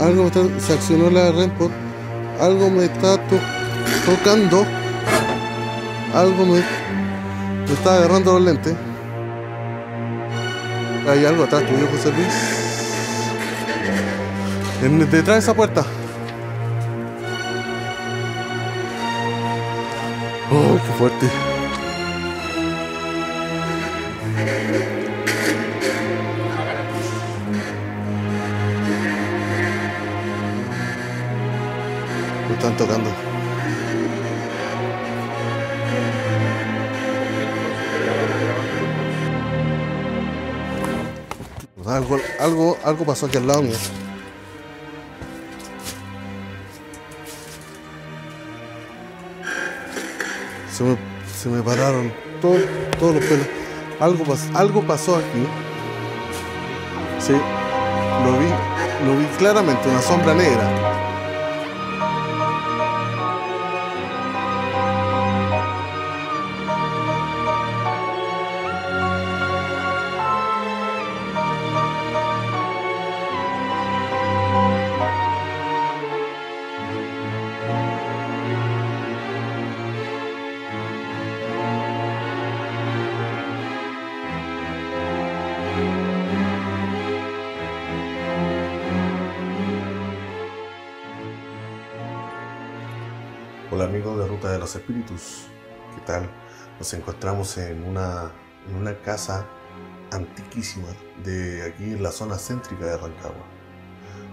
Algo me está... Se accionó la REM-Pod. Algo me está tocando. Algo me está agarrando los lentes. Hay algo atrás tuyo, José Luis. Detrás de esa puerta. Oh, qué fuerte. Me están tocando. Algo pasó aquí al lado mío. Se me pararon todos los pelos. Algo pasó aquí. Sí, lo vi claramente, una sombra negra. Hola amigos de Ruta de los Espíritus, ¿qué tal? Nos encontramos en una casa antiquísima de aquí en la zona céntrica de Rancagua.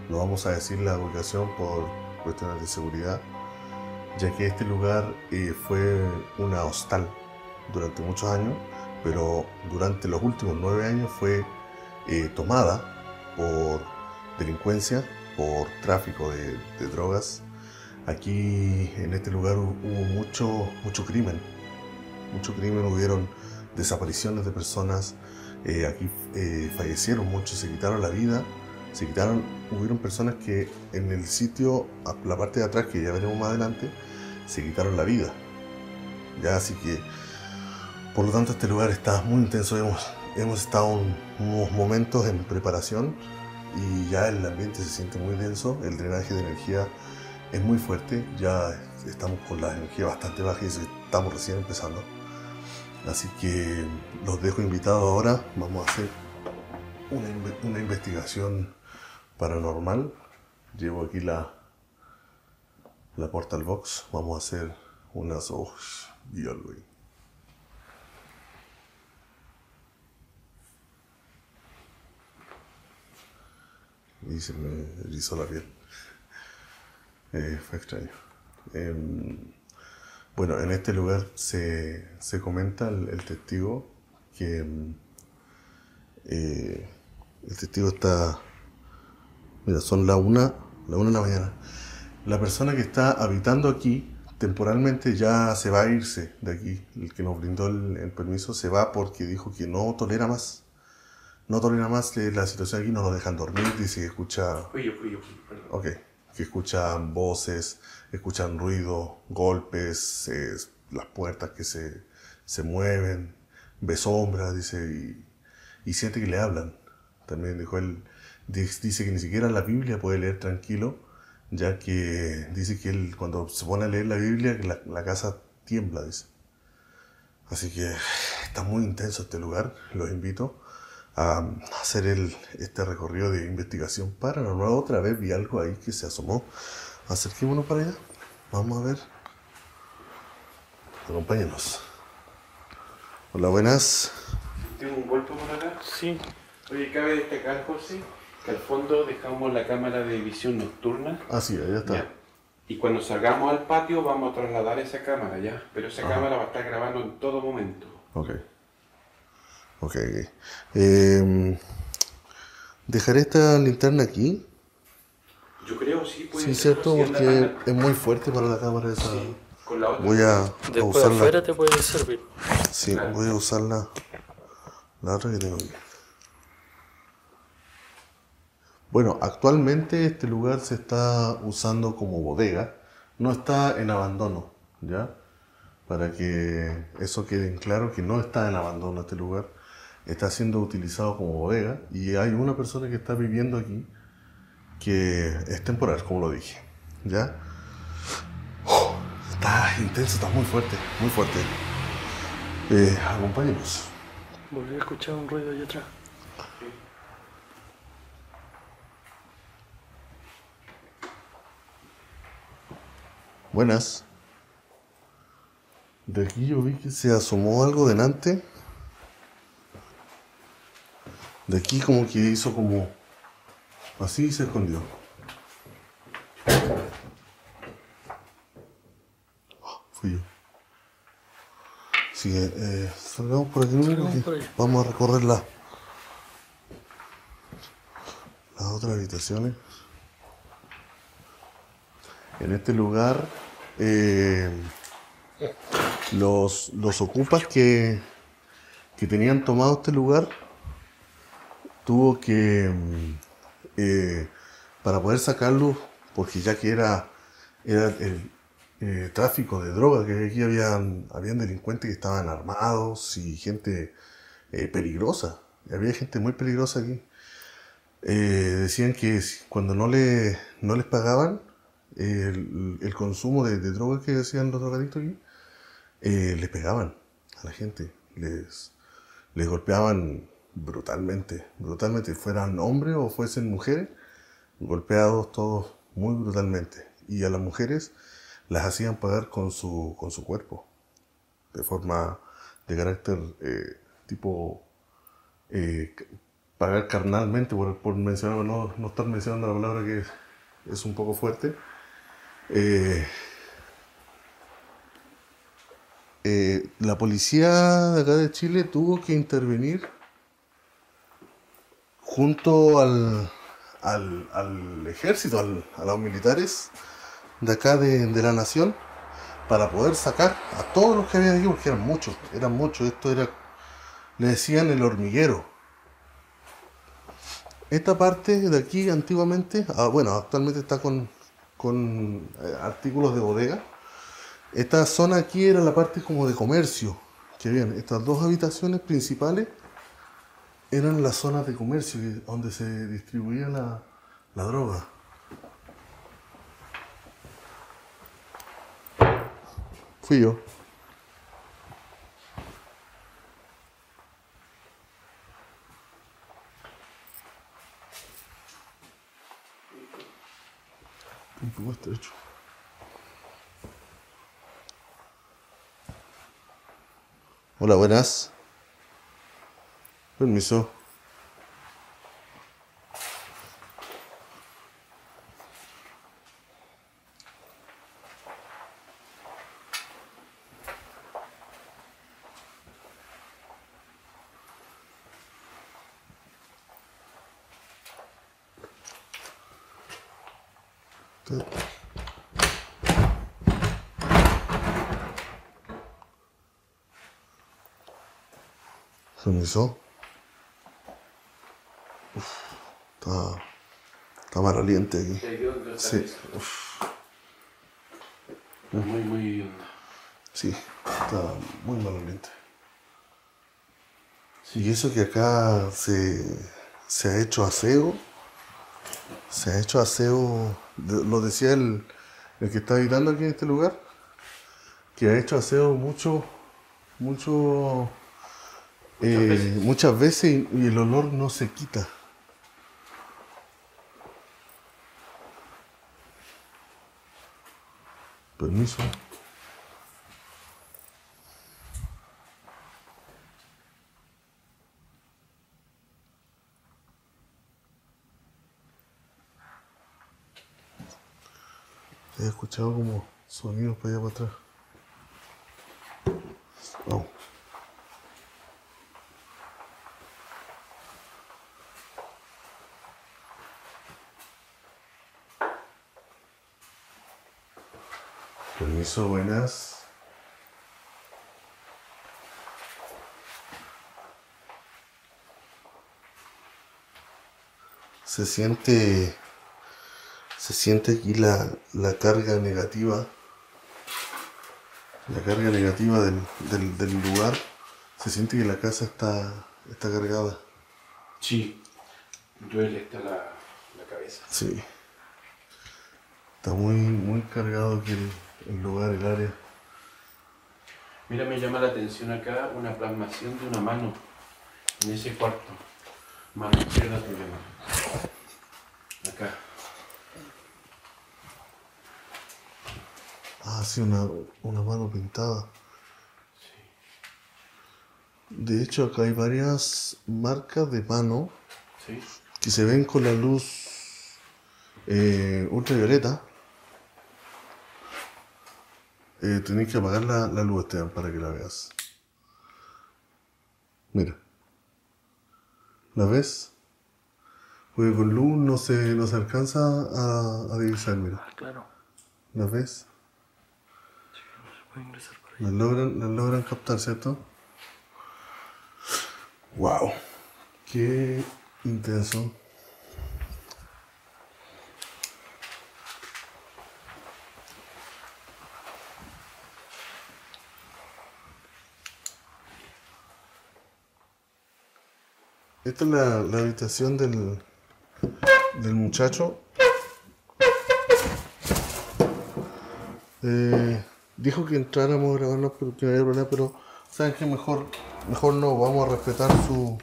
No vamos a decir la ubicación por cuestiones de seguridad, ya que este lugar fue una hostal durante muchos años, pero durante los últimos 9 años fue tomada por delincuencia, por tráfico de drogas. Aquí en este lugar hubo mucho crimen, hubieron desapariciones de personas, aquí fallecieron muchos, se quitaron la vida, hubieron personas que en el sitio, la parte de atrás que ya veremos más adelante, se quitaron la vida. Ya, así que, por lo tanto este lugar está muy intenso, hemos estado unos momentos en preparación y ya el ambiente se siente muy denso, el drenaje de energía es muy fuerte, ya estamos con la energía bastante baja y estamos recién empezando. Así que los dejo invitados ahora, vamos a hacer una investigación paranormal. Llevo aquí la portal box, vamos a hacer unas hojas y algo ahí. Y se me erizó la piel. Fue extraño. Bueno, en este lugar se comenta el testigo que el testigo está... Mira, son la una de la mañana. La persona que está habitando aquí temporalmente ya se va a irse de aquí. El que nos brindó el permiso se va porque dijo que no tolera más la situación aquí, no nos dejan dormir, dice que escucha... Fui yo. Ok. Que escuchan voces, escuchan ruido, golpes, las puertas que se mueven, ve sombras, dice, y siente que le hablan. También dijo él, dice que ni siquiera la Biblia puede leer tranquilo, ya que dice que él cuando se pone a leer la Biblia, la casa tiembla, dice. Así que está muy intenso este lugar, los invito a hacer este recorrido de investigación paranormal. Otra vez vi algo ahí que se asomó. Acerquémonos para allá. Vamos a ver. Acompáñenos. Hola, buenas. ¿Tengo un golpe por acá? Sí. Oye, cabe destacar, José, que al fondo dejamos la cámara de visión nocturna. Ah, sí, ahí está. Ya. Y cuando salgamos al patio vamos a trasladar esa cámara, ya. Pero esa cámara va a estar grabando en todo momento. Ok. Ok. ¿Dejaré esta linterna aquí? Yo creo, sí. Puede sí, cierto, porque es muy fuerte para la cámara esa. Sí, con la otra. Voy a usarla. Afuera te puede servir. Sí, claro. Voy a usar la otra que tengo aquí. Bueno, actualmente este lugar se está usando como bodega. No está en abandono, ¿ya? Para que eso quede en claro, que no está en abandono este lugar. Está siendo utilizado como bodega y hay una persona que está viviendo aquí que es temporal, como lo dije, ¿ya? Está intenso, está muy fuerte, muy fuerte. Acompáñenos. Volví a escuchar un ruido allá atrás. Buenas. De aquí yo vi que se asomó algo delante. De aquí como que hizo como... así y se escondió. Oh, fui yo. Así que salgamos por aquí, vamos a recorrer las otras habitaciones. En este lugar los ocupas que tenían tomado este lugar tuvo que para poder sacarlo, porque ya que era el tráfico de droga, que aquí habían delincuentes que estaban armados y gente peligrosa, y había gente muy peligrosa aquí. Decían que cuando no les pagaban el consumo de drogas que hacían los drogadictos aquí, les pegaban a la gente, les golpeaban brutalmente, fueran hombres o fuesen mujeres, golpeados todos muy brutalmente, y a las mujeres las hacían pagar con su cuerpo, de forma de carácter tipo pagar carnalmente, por mencionar, no estar mencionando la palabra que es un poco fuerte. La policía de acá de Chile tuvo que intervenir junto al ejército, a los militares de acá de la nación, para poder sacar a todos los que habían aquí, porque eran muchos. Esto era, le decían el hormiguero. Esta parte de aquí antiguamente, actualmente está con artículos de bodega. Esta zona aquí era la parte como de comercio, que bien, estas dos habitaciones principales eran las zonas de comercio donde se distribuía la droga. Fui yo. Un poco estrecho. Hola, buenas. Permiso. Permiso. Está más caliente aquí. Sí. Muy onda. Sí, está muy mal caliente. Sí. Y eso que acá se ha hecho aseo. Se ha hecho aseo. Lo decía el que está habitando aquí en este lugar. Que ha hecho aseo muchas veces y el olor no se quita. Permiso. He escuchado como sonidos para allá para atrás. Vamos. Permiso, buenas. Se siente aquí la carga negativa. La carga negativa del lugar. Se siente que la casa está cargada. Sí. Duele hasta la cabeza. Sí. Está muy cargado aquí el lugar, el área. Mira, me llama la atención acá una plasmación de una mano en ese cuarto. Mano izquierda tuya, mano. Acá. Ah, sí, una mano pintada. Sí. De hecho, acá hay varias marcas de mano, ¿sí?, que se ven con la luz ultravioleta. Tenés que apagar la luz, Esteban, para que la veas. Mira. ¿La ves? Porque con luz no se alcanza a divisar, mira. Ah, claro. ¿La ves? Sí, no se puede ingresar por ahí. Las logran captar, ¿cierto? ¡Wow! ¡Qué intenso! Esta es la habitación del muchacho. Dijo que entráramos a grabarnos, pero que no había problema, pero saben que mejor no, vamos a respetar su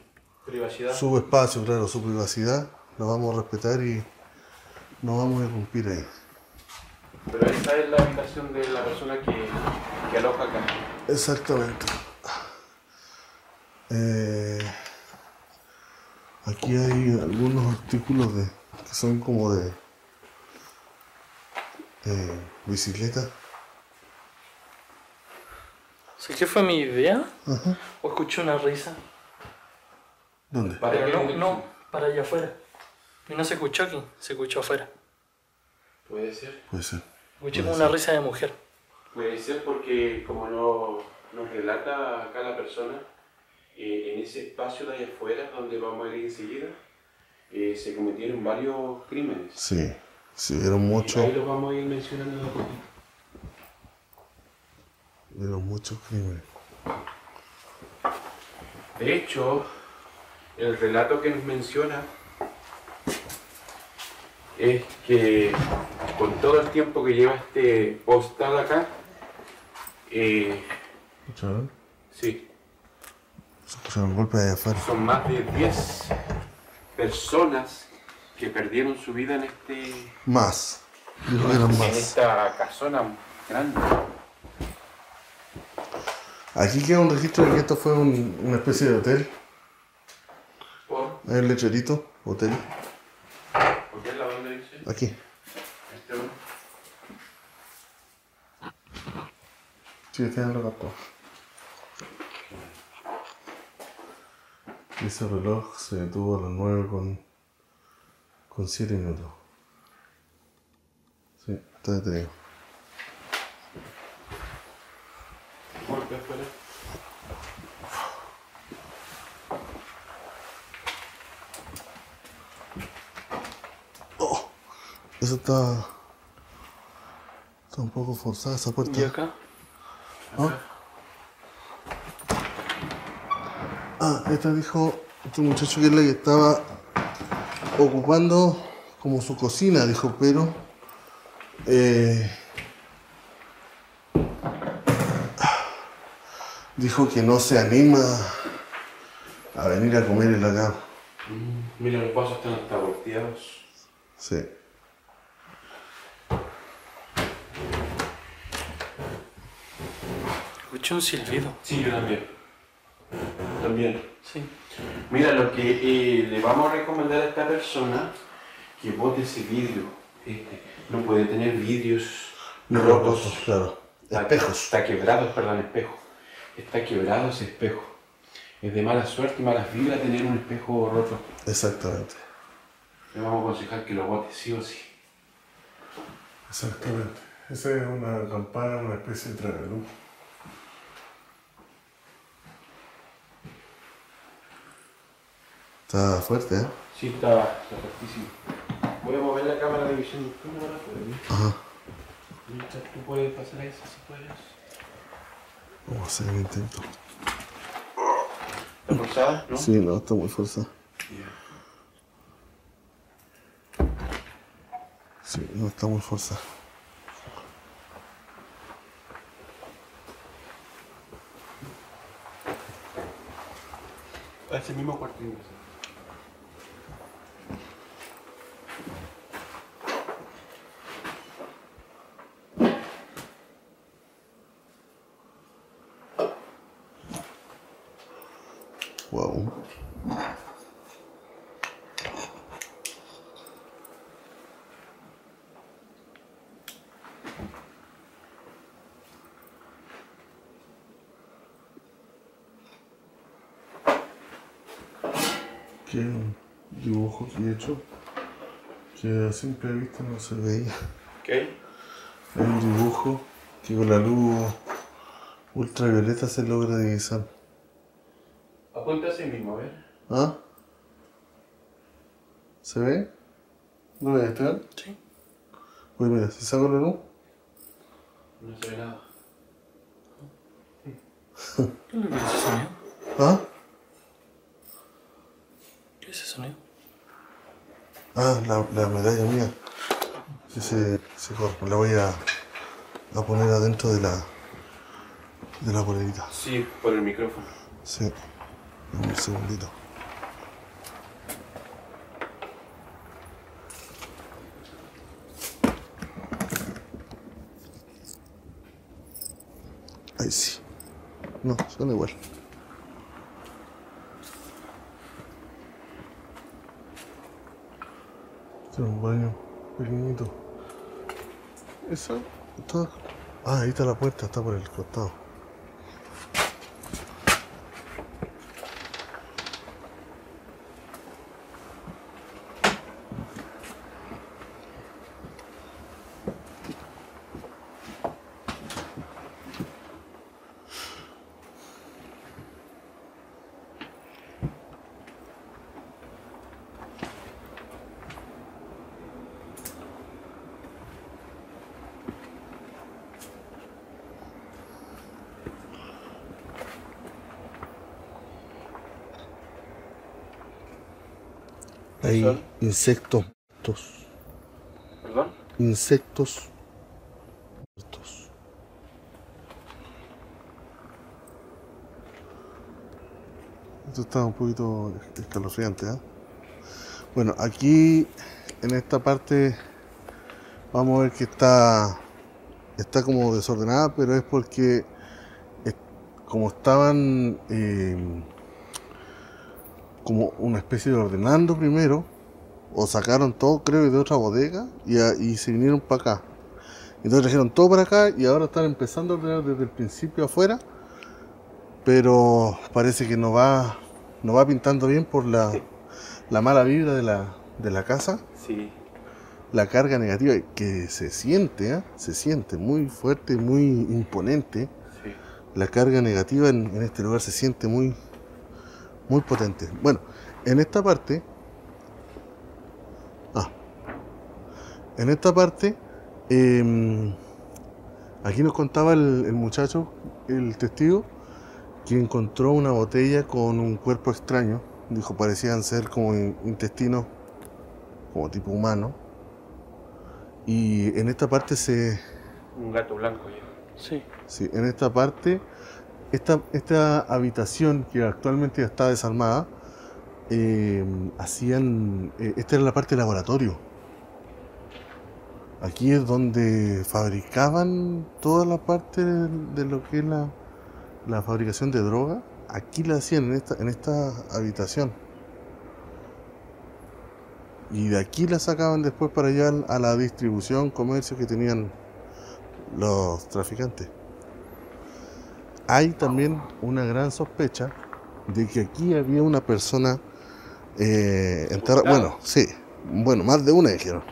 privacidad. Su espacio, claro, su privacidad, la vamos a respetar y no vamos a irrumpir ahí. Pero esta es la habitación de la persona que aloja acá. Exactamente. Aquí hay algunos artículos que son como de bicicleta. ¿Sí que fue mi idea? Ajá. ¿O escuché una risa? ¿Dónde? Pero no, para allá afuera. Y no se escuchó aquí, se escuchó afuera. ¿Puede ser? Puede ser. Escuché como una risa de mujer. Puede ser porque como nos relata acá la persona, en ese espacio de allá afuera, donde vamos a ir enseguida, se cometieron varios crímenes. Sí, sí, eran muchos. Ahí los vamos a ir mencionando un poquito. Eran muchos crímenes. De hecho, el relato que nos menciona es que con todo el tiempo que lleva este hostal acá, ¿escucharon? Sí. Son más de 10 personas que perdieron su vida en este... Más. En esta casona grande. Aquí queda un registro de que esto fue una especie de hotel. ¿Por? Hay un lecherito, hotel. ¿Por qué la banda dice? Aquí. ¿Este uno? Sí, este no lo captó. Ese reloj se detuvo a las 9 con 7 minutos. Sí, está detenido. ¿Por qué espera? Oh, eso está un poco forzada esa puerta. ¿Y acá? ¿Ah? Ah, esta dijo este muchacho que es la que estaba ocupando como su cocina, dijo, pero dijo que no se anima a venir a comer en la cama. Mira, los vasos están hasta volteados. Sí. Escuché un silbido. Sí, yo también. También. Sí. Mira, lo que le vamos a recomendar a esta persona, que bote ese vidrio. No puede tener vidrios rotos. Claro. Espejos. Está quebrado, perdón, espejo. Está quebrado ese espejo. Es de mala suerte y malas vibras tener un espejo roto. Exactamente. Le vamos a aconsejar que lo bote sí o sí. Exactamente. Esa es una campana, una especie de tragaluz. Está fuerte, ¿eh? Sí, está fuertísimo. Voy a mover la cámara de visión nocturna para poder ver. Ajá. Tú puedes pasar a esa, si puedes. Vamos a hacer el intento. ¿Está forzada, no? Sí, no, está muy forzada. Yeah. Sí, no estamos forzados. Es el mismo cuarto. Wow. Que dibujo que he hecho que a simple vista no se veía. ¿Qué? Es un dibujo que con la luz ultravioleta se logra divisar. Apunta a sí mismo, ¿eh? ¿Ah? ¿Se ve? ¿No voy a estar? Sí. Uy, mira, si saco la luz. No se ve nada. ¿Qué le parece ese sonido? ¿Ah? ¿Qué es ese sonido? Ah, la medalla mía. Sí, se corta. La voy a poner adentro de la bolerita. Sí, por el micrófono. Sí. Dame un segundito. Ahí sí. No, suena igual. Este es un baño pequeñito. Esa está... Ah, ahí está la puerta, está por el costado. Hay insectos muertos. ¿Perdón? Insectos muertos. Esto está un poquito escalofriante, ¿eh? Bueno, aquí en esta parte vamos a ver que está como desordenada, pero es porque como estaban como una especie de ordenando primero, o sacaron todo, creo, de otra bodega y se vinieron para acá, entonces trajeron todo para acá y ahora están empezando a ordenar desde el principio afuera, pero parece que no va pintando bien por la mala vibra de la casa. Sí. La carga negativa que se siente, ¿eh? Se siente muy fuerte, muy imponente. Sí. La carga negativa en este lugar se siente muy potente. Bueno, en esta parte aquí nos contaba el muchacho, el testigo, que encontró una botella con un cuerpo extraño. Dijo, parecían ser como intestinos, como tipo humano. Y en esta parte un gato blanco ya. Sí. Sí, en esta parte esta habitación que actualmente ya está desarmada, esta era la parte de laboratorio. Aquí es donde fabricaban toda la parte de lo que es la fabricación de droga. Aquí la hacían en esta habitación. Y de aquí la sacaban después para allá a la distribución, comercio que tenían los traficantes. Hay también una gran sospecha de que aquí había una persona enterrada. Bueno, sí, bueno, más de una dijeron,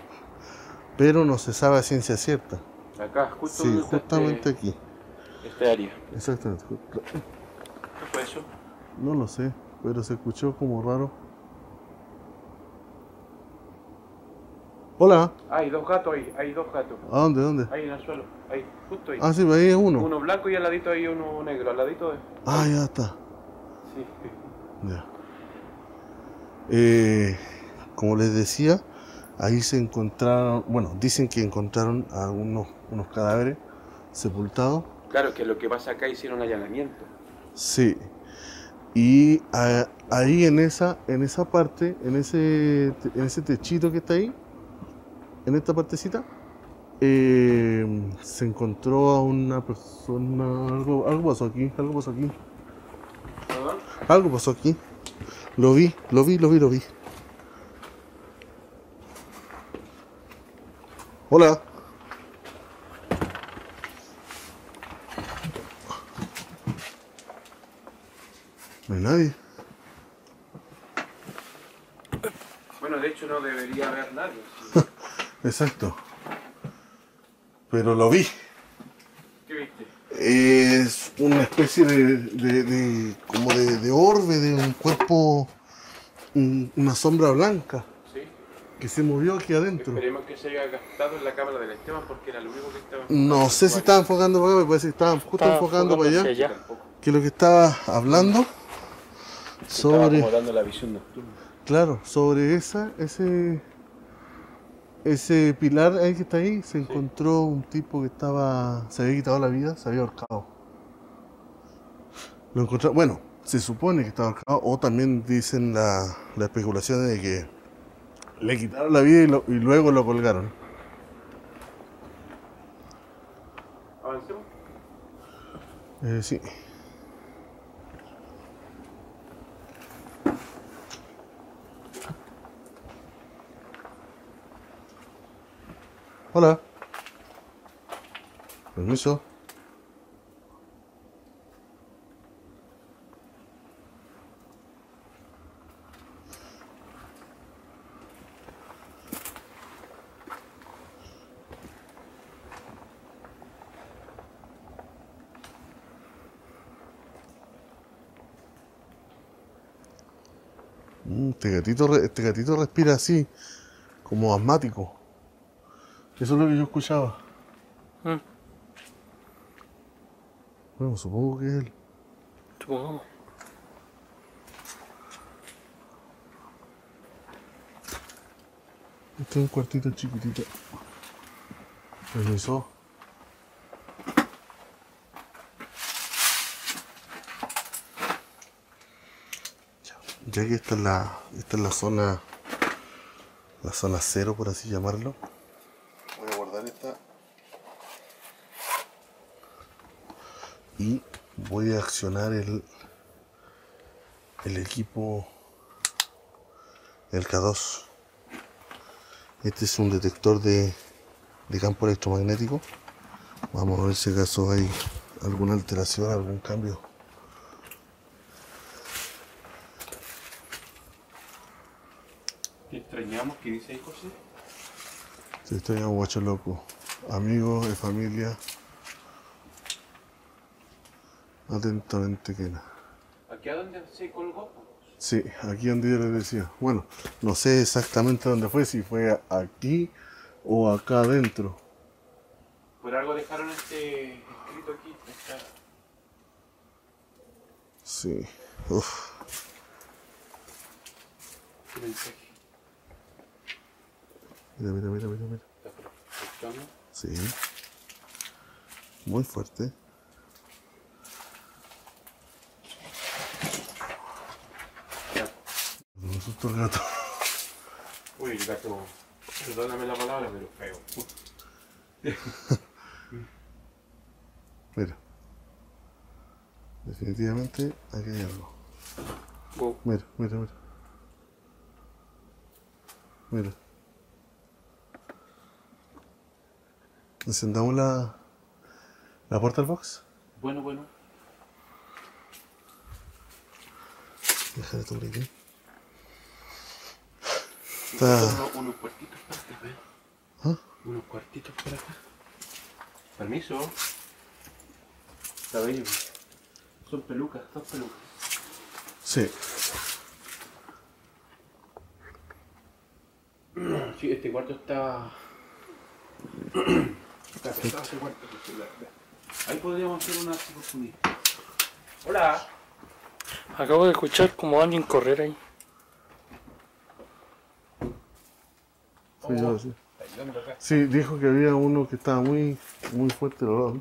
pero no se sabe a ciencia cierta. Acá, justo. Sí, justamente aquí. Este área. Exactamente. ¿Qué fue eso? No lo sé, pero se escuchó como raro. Hola. Hay dos gatos ahí, hay dos gatos. ¿A dónde? ¿Dónde? Ahí en el suelo, ahí, justo ahí. Ah, sí, ahí es uno. Uno blanco y al ladito hay uno negro, al ladito de... Ah, ya está. Sí. Ya. Como les decía, Ahí se encontraron, bueno, dicen que encontraron a unos cadáveres sepultados. Claro, que lo que pasa acá hicieron allanamiento. Sí. Y ahí en esa parte, en ese techito que está ahí, en esta partecita, se encontró a una persona. Algo pasó aquí. ¿Perdón? Algo pasó aquí. Lo vi. Hola. No hay nadie. Bueno, de hecho no debería haber nadie. ¿Sí? Exacto. Pero lo vi. ¿Qué viste? Es una especie de orbe, de un cuerpo, una sombra blanca. Sí. Que se movió aquí adentro. Esperemos que se haya gastado en la cámara del Esteban porque era lo único que estaba... No sé si estaba enfocando para acá, me parece que estaban justo enfocando para allá. Allá. Que lo que estaba hablando... Estaba dando la visión nocturna. Claro, sobre ese pilar ahí que está ahí, se encontró un tipo que se había quitado la vida, se había ahorcado. Lo encontraron, bueno, se supone que estaba ahorcado, o también dicen la especulación de que le quitaron la vida y luego lo colgaron. ¿Avancemos? Sí. Hola. Permiso. Este gatito respira así, como asmático. Eso es lo que yo escuchaba. ¿Eh? Bueno, supongo que es él. Supongo. Este es un cuartito chiquitito. Permiso. Ya que esta es la zona. La zona cero, por así llamarlo. Y voy a accionar el equipo, el K2. Este es un detector de campo electromagnético. Vamos a ver si acaso hay alguna alteración, algún cambio. ¿Te extrañamos? ¿Qué dice ahí, José? Te extrañamos, guacho loco. Amigos, de familia. Atentamente, Kena. ¿Aquí a dónde se colgó? Sí, aquí donde yo les decía. Bueno, no sé exactamente dónde fue, si fue aquí o acá adentro. Por algo dejaron este escrito aquí. Esta... Sí. Uff. ¿Qué mensaje? Mira. ¿Estás escuchando? Sí. Muy fuerte. El gato. Uy, el gato, perdóname la palabra, pero feo. Mira, definitivamente aquí hay algo. Oh. Mira. Encendamos la puerta del box. Bueno. Déjale tu brillo. Unos cuartitos para acá, ¿eh? ¿Ah? Unos cuartitos para acá. Permiso. Está bello. Son pelucas, dos pelucas. Sí, este cuarto está... Está pesado este cuarto. Ahí podríamos hacer una psicofonía. Hola. Acabo de escuchar como alguien correr ahí. sospechoso. Sí, dijo que había uno que estaba muy fuerte el olor.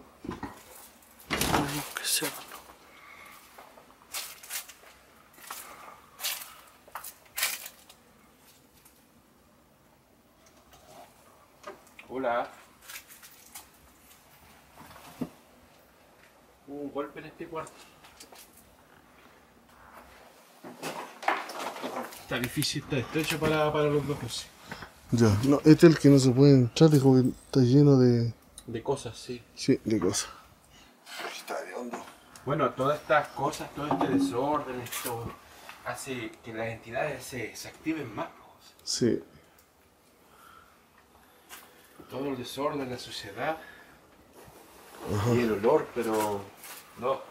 Hola. Hubo un golpe en este cuarto. Está difícil, está estrecho para los dos. Ya, no, este es el que no se puede entrar, es como que está lleno de... De cosas, sí. Sí, de cosas. Está de hondo. Bueno, todas estas cosas, todo este desorden, esto hace que las entidades se activen más. Sí. Todo el desorden, la suciedad. Ajá. Y el olor, pero... No.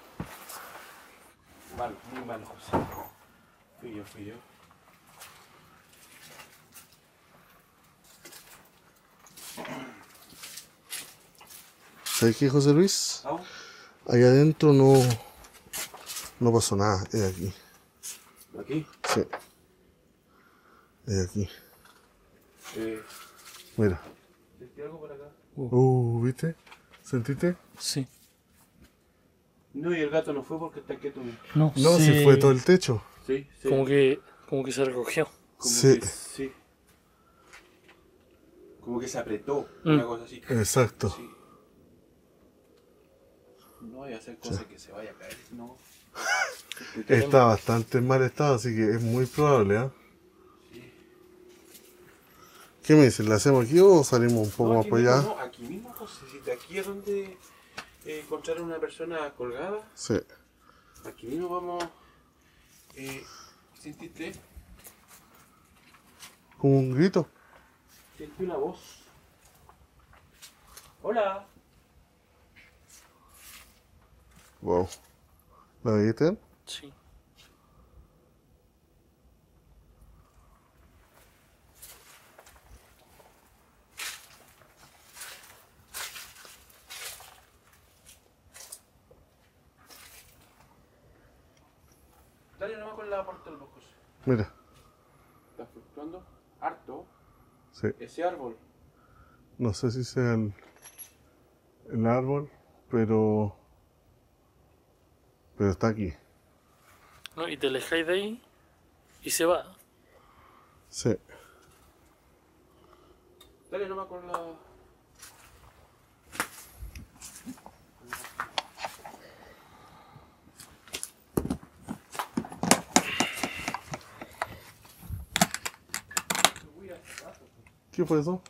Mal, muy mal, José. Fui yo. ¿Sabes qué, José Luis? ¿No? Allá adentro no pasó nada, es aquí. ¿Aquí? Sí. Es aquí. Mira. ¿Sentí algo por acá? ¿Viste? ¿Sentiste? Sí. No, y el gato no fue porque está quieto. No, sí fue todo el techo. Sí. Como que se recogió. Sí. Como que se apretó, una cosa así. Exacto. Sí. No voy a hacer cosas que se vaya a caer, no. Está bastante en mal estado, así que es muy probable, ¿eh? Sí. ¿Qué me dicen? ¿La hacemos aquí o salimos un poco más para allá? No, aquí mismo, José. Aquí es donde encontraron una persona colgada. Sí. Aquí mismo vamos... ¿Sentiste? ¿Como un grito? Sentí una voz. ¡Hola! Wow. ¿La viste? Sí. Dale nomás con la puerta del bosque. Mira. ¿Está fluctuando? Harto. Sí. ¿Ese árbol? No sé si sea el árbol, pero está aquí. No, y te alejáis de ahí y se va. Sí. Dale nomás con la... ¿Qué fue eso?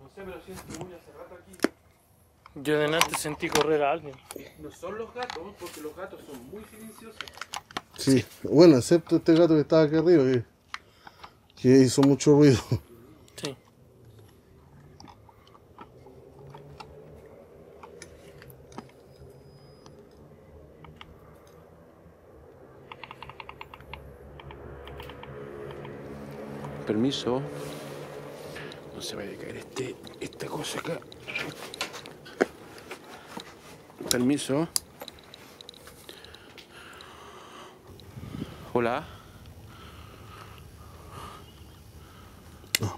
No sé, pero siento muy hace rato aquí. Yo delante sentí correr a alguien. No son los gatos, porque los gatos son muy silenciosos. Sí, bueno, excepto este gato que estaba aquí arriba, que hizo mucho ruido. Sí. Permiso. No se vaya a caer esta cosa acá. Permiso. Hola.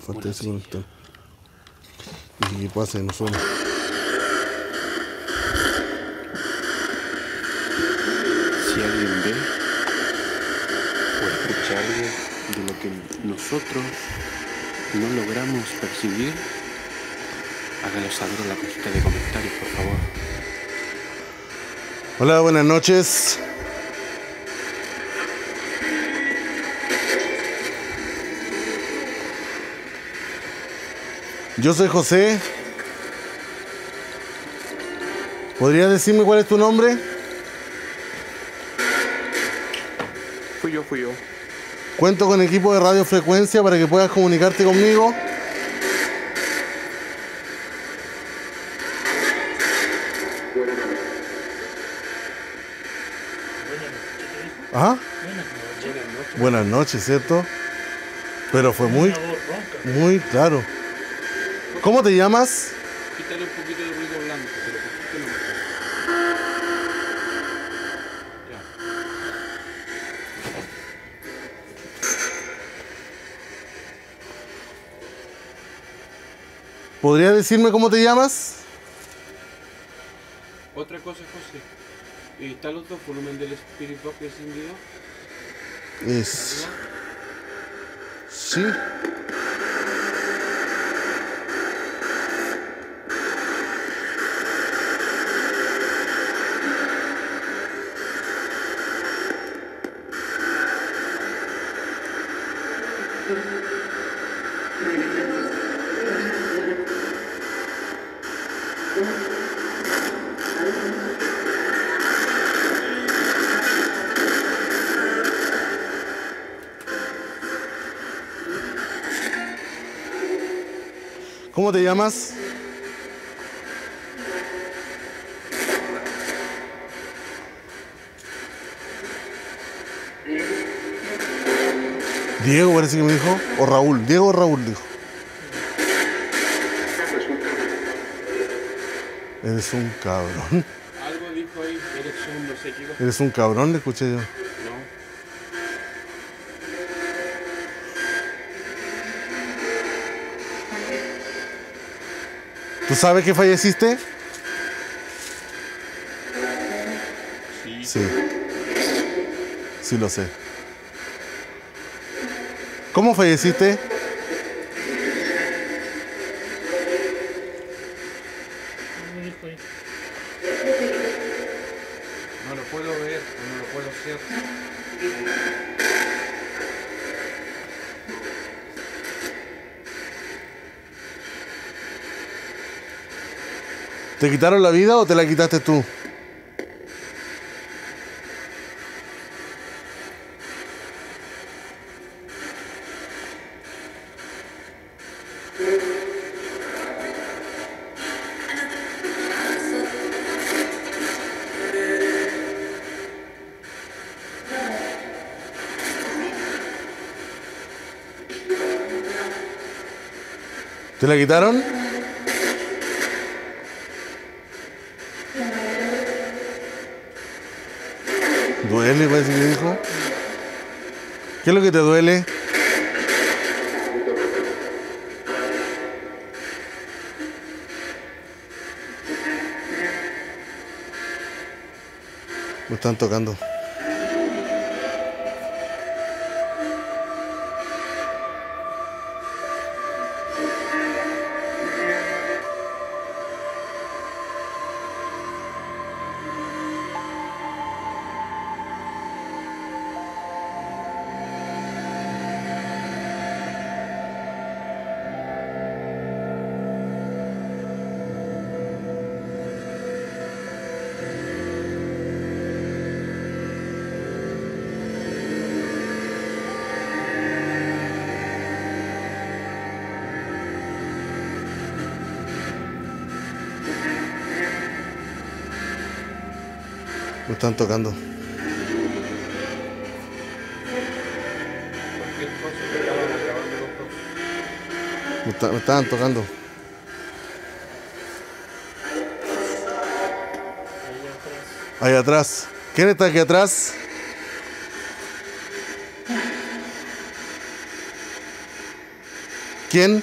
Falta ese momento. Y que pase, no solo. Si alguien ve o escucha algo de lo que nosotros no logramos percibir, hágalo saber en la cajita de comentarios, por favor. Hola, buenas noches. Yo soy José. ¿Podrías decirme cuál es tu nombre? Fui yo. Cuento con equipo de radiofrecuencia para que puedas comunicarte conmigo. Ajá. Buenas noches, ¿cierto? Pero fue muy claro. ¿Cómo te llamas? Quítale un poquito de ruido blanco, pero poquito no. ¿Podrías decirme cómo te llamas? Otra cosa, José. ¿Y tal otro volumen del espíritu que encendido? Es... sí. ¿Cómo te llamas? Diego parece que me dijo, o Raúl, Diego o Raúl dijo. Eres un cabrón. Algo dijo ahí, eres un no sé qué. Eres un cabrón, le escuché yo. ¿Tú sabes que falleciste? Sí. Sí. Sí lo sé. ¿Cómo falleciste? No lo puedo ver, no lo puedo hacer. ¿Te quitaron la vida o te la quitaste tú? ¿Te la quitaron? ¿Duele? Parece que dijo. ¿Qué es lo que te duele? Me están tocando. Están tocando. Me estaban tocando. Ahí atrás. ¿Quién está aquí atrás? ¿Quién?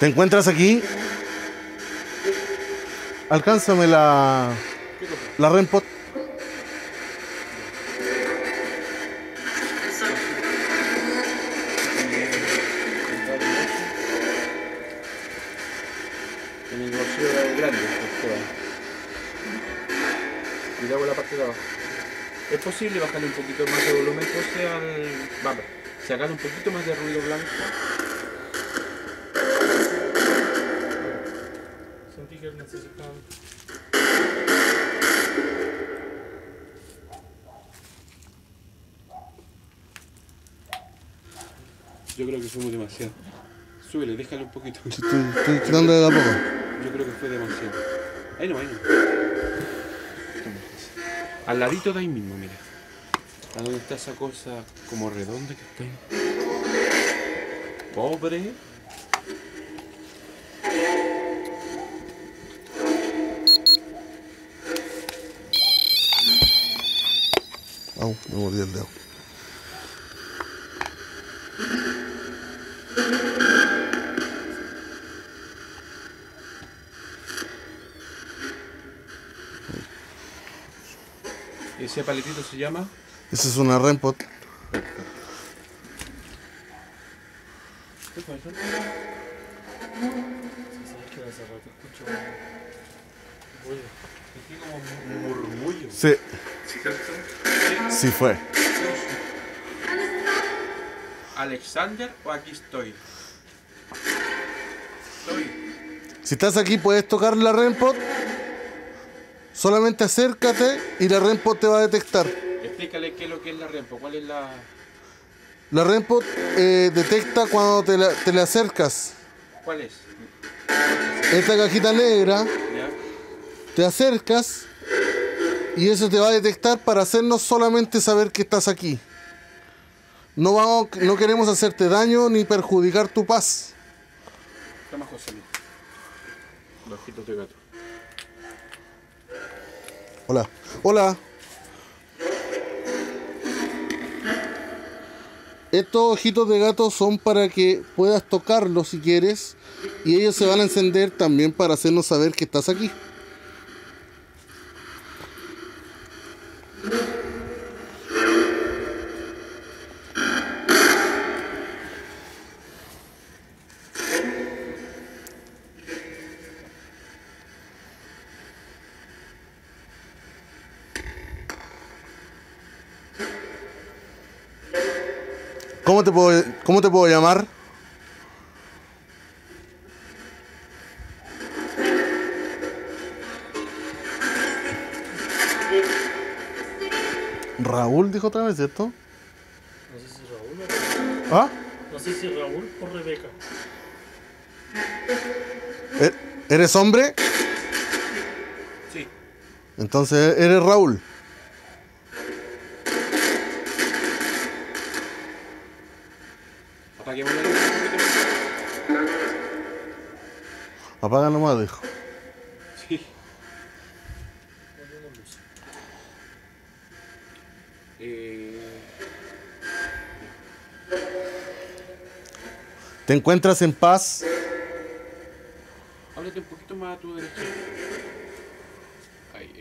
¿Te encuentras aquí? Alcánzame la REM-Pod. En el bolsillo grande. Y le hago la parte de abajo. ¿Es posible bajarle un poquito más de volumen? O sea, vamos, sacar un poquito más de ruido blanco. Yo creo que fuimos demasiado. Súbele, déjale un poquito. Estoy tirando de la boca. Yo creo que fue demasiado. Ahí no, ahí no. Al ladito de ahí mismo, mira. A donde está esa cosa como redonda que está ahí. pobre. Au, me mordí el dedo. ¿Y ese paletito se llama? Esa es una REM-Pod. ¿Qué fue eso? Como murmullo. Sí. Sí fue. Alexander o aquí estoy. Si estás aquí puedes tocar la REM-Pod. Solamente acércate y la REM-Pod te va a detectar. Explícale qué es lo que es la REM-Pod. ¿Cuál es la...? La REM-Pod detecta cuando te le acercas. ¿Cuál es? Esta cajita negra. ¿Ya? Te acercas y eso te va a detectar para hacernos solamente saber que estás aquí. No queremos hacerte daño ni perjudicar tu paz. Toma, José Luis. Los ojitos de gato. Hola. Hola. Estos ojitos de gato son para que puedas tocarlos si quieres. Y ellos se van a encender también para hacernos saber que estás aquí. ¿Cómo te puedo llamar? Raúl dijo otra vez, ¿cierto? No sé si Raúl o Rebeca. ¿Ah? No sé si Raúl o Rebeca. ¿Eres hombre? Sí. Entonces, ¿eres Raúl? Apaga nomás, dijo. Sí. ¿Te encuentras en paz? Háblate un poquito más a tu derecha. Ahí.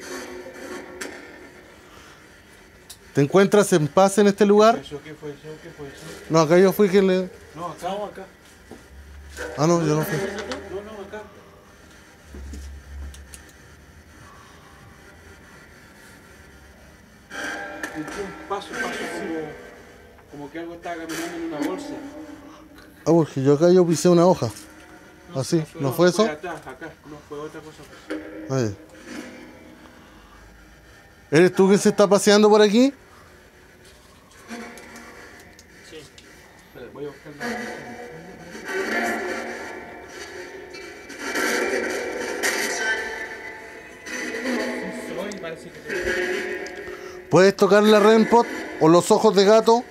¿Te encuentras en paz en este lugar? ¿Qué fue eso? No, acá yo fui quien le... No, acá o acá. Ah, no, yo no fui. No, acá. Un paso, como que algo estaba caminando en una bolsa. Ah, porque yo acá yo pisé una hoja. No, así, ¿no fue eso? Acá, no fue otra cosa. Pues. Ahí. ¿Eres tú que se está paseando por aquí? Voy a buscar la... ¿Puedes tocar la REM-Pod o los ojos de gato?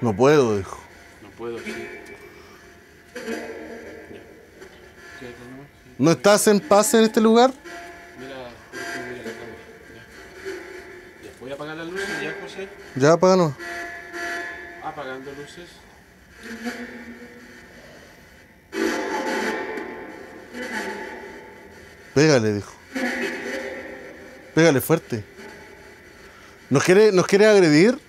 No puedo, dijo. No puedo, sí. ¿No estás en paz en este lugar? Mira la cámara. Ya. Voy a apagar las luces, ya, José. Ya, apáganos. Apagando luces. Pégale, dijo. Pégale fuerte. ¿Nos quiere agredir?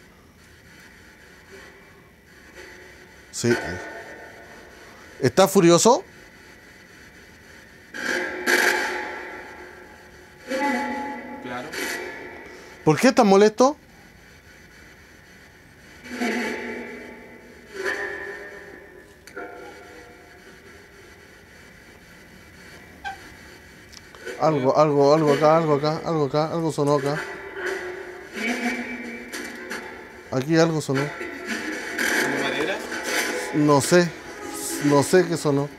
Sí. ¿Estás furioso? Claro. ¿Por qué estás molesto? Algo sonó acá. Aquí algo sonó. No sé qué sonó,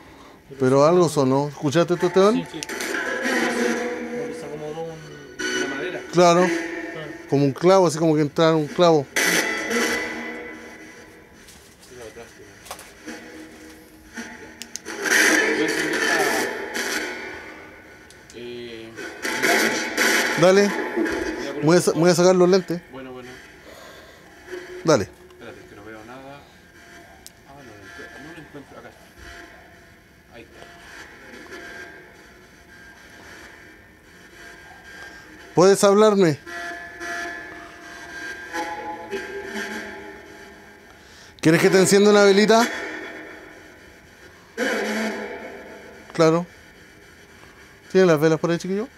pero algo sonó. ¿Escuchaste tú, Esteban? Sí, sí. Se acomodó una madera. Claro, como un clavo, así como que entrara un clavo. Dale, voy a sacar los lentes. Bueno. Dale. Espérate, que no veo nada. Ah, no lo encuentro. Acá está. Ahí está. ¿Puedes hablarme? ¿Quieres que te encienda una velita? Claro. ¿Tienes las velas por ahí, chiquillo?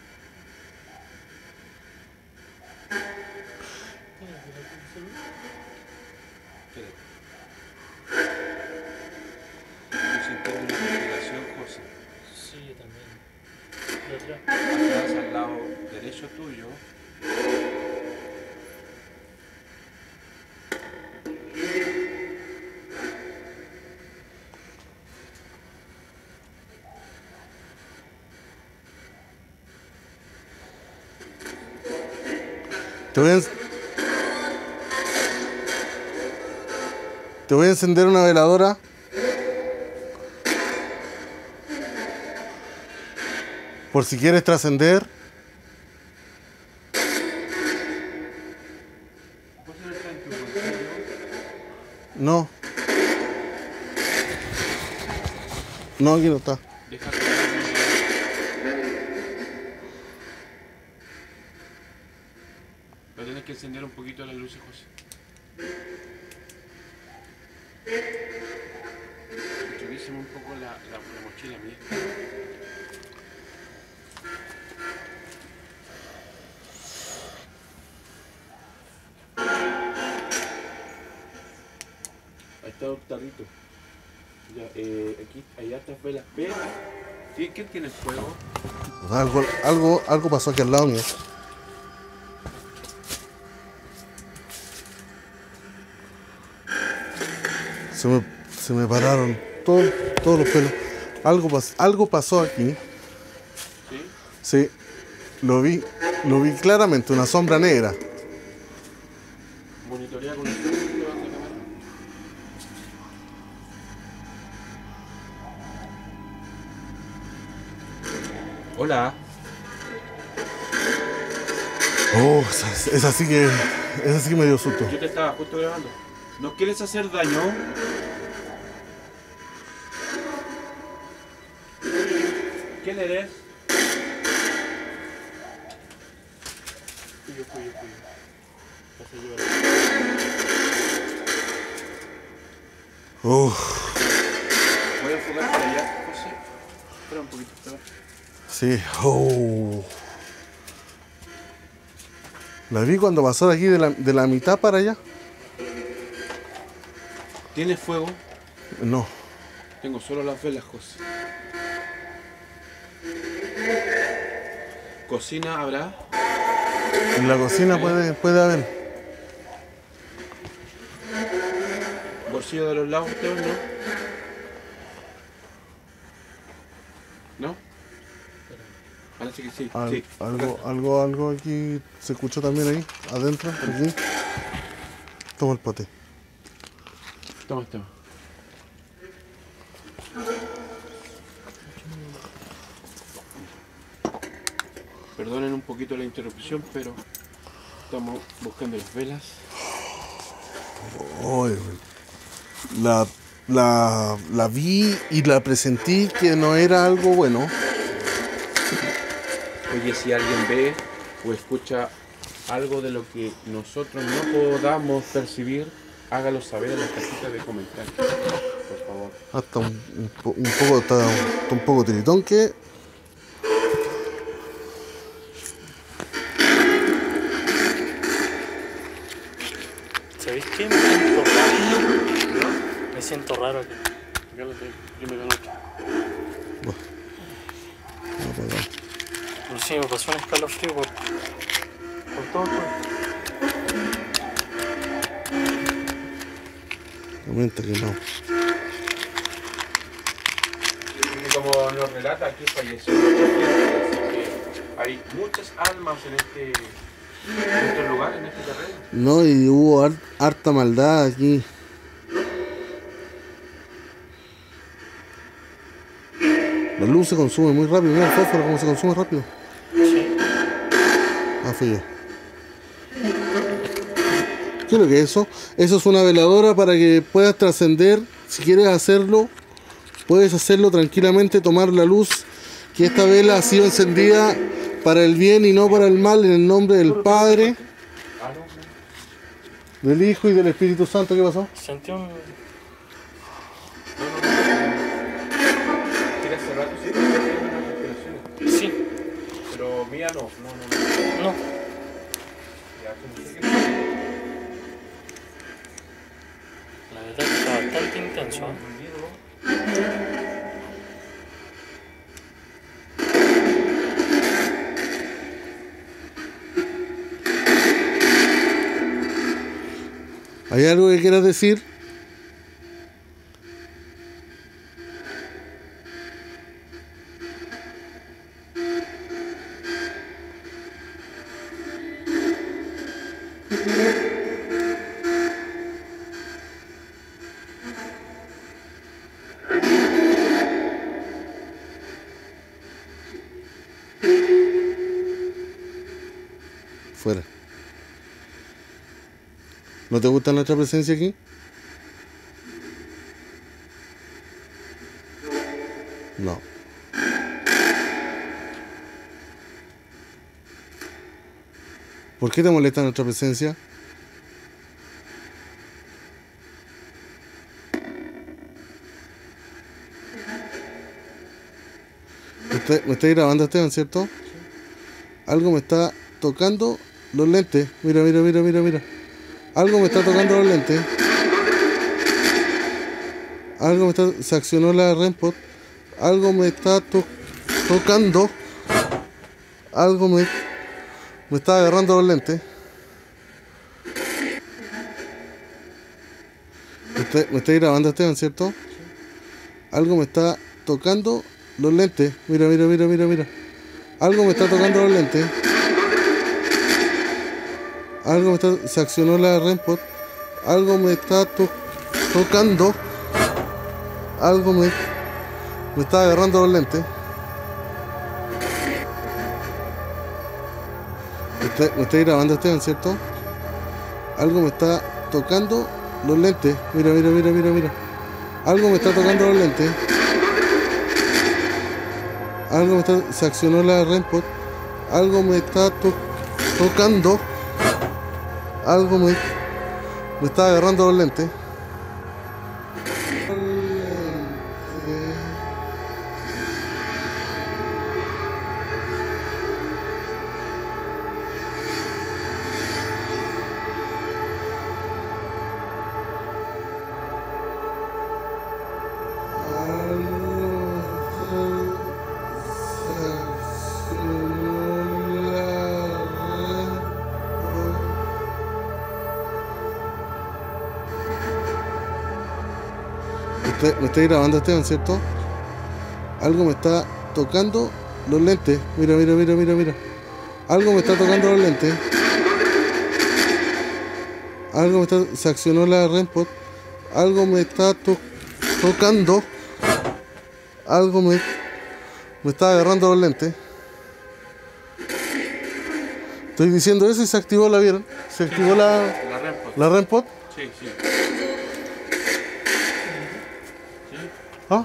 Te voy a encender una veladora. Por si quieres trascender. No. No, aquí no está. Encender un poquito la luz, José. Revisemos un poco la mochila mía. Ahí está, doctorito. Ya, aquí, allá está fue la pera. ¿Sí? ¿Quién tiene fuego? Algo pasó aquí al lado mío. Se me pararon todos los pelos. Algo pasó aquí. ¿Sí? Sí. Lo vi claramente, una sombra negra. Monitorea con el teléfono y levanta la cámara. Hola. Oh, es así que me dio susto. Yo te estaba justo grabando. ¿Nos quieres hacer daño? ¿Quién eres? Cuyo. Voy a enfocar para allá, José. Espera un poquito, espera. Sí. Oh. La vi cuando pasó de aquí, de la mitad para allá. ¿Tienes fuego? No. Tengo solo las velas, José. ¿Cocina habrá? En la cocina puede haber. ¿Bolsillo de los lados, Teo, no? ¿No? Parece que sí. Algo aquí se escuchó también ahí, adentro, aquí. Toma el pote. Toma. Perdonen un poquito la interrupción, pero estamos buscando las velas. Oh, la vi y la presentí que no era algo bueno. Oye, si alguien ve o escucha algo de lo que nosotros no podamos percibir, hágalo saber en las cajitas de comentarios, por favor. Hasta un poco tiritón que... ¿Sabéis qué? Me siento raro. ¿No? Me siento raro aquí. Yo me gano aquí. No sé, me pasó un escalofrío por todo. Momento que no. como nos relata aquí falleció mucha gente, así que hay muchas almas en este lugar, en este terreno. No, y hubo harta maldad aquí. La luz se consume muy rápido, mira el fósforo como se consume rápido. Sí. Ah, fui yo. ¿Qué es lo que es eso? Eso es una veladora para que puedas trascender. Si quieres hacerlo, puedes hacerlo tranquilamente, tomar la luz, que esta vela ha sido encendida para el bien y no para el mal, en el nombre del Padre, del Hijo y del Espíritu Santo. ¿Qué pasó? Sentí un... Sí. Pero mía no. La verdad que está bastante intenso, ¿eh? ¿Hay algo que quieras decir? Fuera. ¿No te gusta nuestra presencia aquí? No. ¿Por qué te molesta nuestra presencia? Me está grabando, Esteban, ¿cierto? Algo me está tocando los lentes. Mira, mira, mira, mira, mira. Algo me está tocando los lentes. Algo me está... Se accionó la REM-Pod. Algo me está tocando. Algo me está agarrando los lentes. Me está grabando, Esteban, ¿cierto? Algo me está tocando los lentes. Mira, mira, mira, mira, mira. Algo me está tocando los lentes. Algo me está... Se accionó la REM-Pod. Algo me está tocando. Algo me está agarrando los lentes. Me está grabando, Esteban, ¿cierto? Algo me está tocando los lentes. Mira, mira, mira, mira, mira. Algo me está tocando los lentes. Algo me está... Se accionó la REM-Pod. Algo me está tocando. Algo me está agarrando los lentes. Me está grabando, Esteban, ¿cierto? Algo me está tocando los lentes. Mira, mira, mira, mira, mira. Algo me está tocando los lentes. Algo me está... Se accionó la REM-Pod. Algo me está tocando. Algo me está agarrando los lentes. Estoy diciendo eso y se activó, ¿la vieron? Se activó la REM-Pod. Sí, sí. ¿Ah?